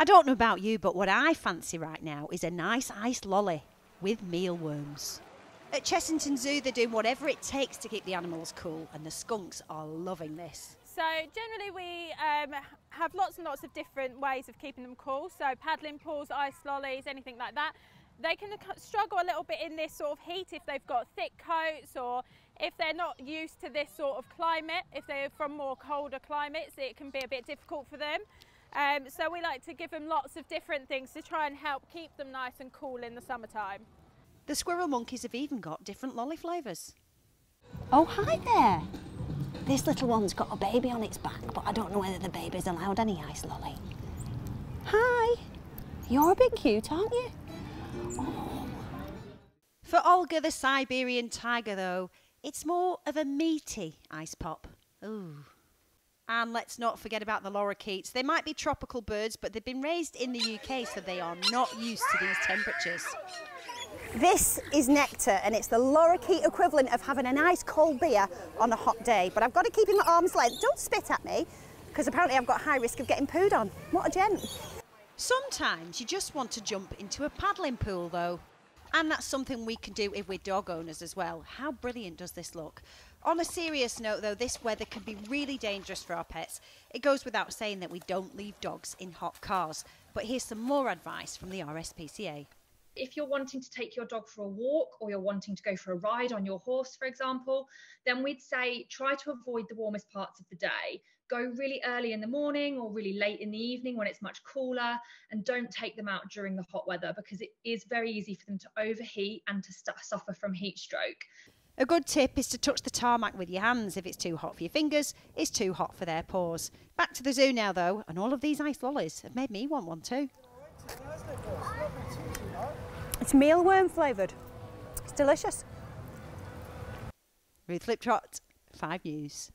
I don't know about you, but what I fancy right now is a nice iced lolly with mealworms. At Chessington Zoo, they're doing whatever it takes to keep the animals cool, and the skunks are loving this. So generally we have lots and lots of different ways of keeping them cool, so paddling pools, ice lollies, anything like that. They can struggle a little bit in this sort of heat if they've got thick coats, or if they're not used to this sort of climate. If they're from more colder climates, it can be a bit difficult for them. So we like to give them lots of different things to try and help keep them nice and cool in the summertime. The squirrel monkeys have even got different lolly flavours. Oh, hi there. This little one's got a baby on its back, but I don't know whether the baby's allowed any ice lolly. Hi. You're a bit cute, aren't you? Oh. For Olga the Siberian tiger, though, it's more of a meaty ice pop. Ooh. And let's not forget about the lorikeets. They might be tropical birds, but they've been raised in the UK, so they are not used to these temperatures. This is nectar, and it's the lorikeet equivalent of having a nice cold beer on a hot day. But I've got to keep him at arm's length. Don't spit at me, because apparently I've got high risk of getting pooed on. What a gent. Sometimes you just want to jump into a paddling pool, though. And that's something we can do if we're dog owners as well. How brilliant does this look? On a serious note, though, this weather can be really dangerous for our pets. It goes without saying that we don't leave dogs in hot cars. But here's some more advice from the RSPCA. If you're wanting to take your dog for a walk, or you're wanting to go for a ride on your horse, for example, then we'd say try to avoid the warmest parts of the day. Go really early in the morning or really late in the evening when it's much cooler, and don't take them out during the hot weather, because it is very easy for them to overheat and to suffer from heat stroke. A good tip is to touch the tarmac with your hands. If it's too hot for your fingers, it's too hot for their paws. Back to the zoo now, though, and all of these ice lollies have made me want one too. It's mealworm flavoured. It's delicious. Ruth Liptrot, 5 News.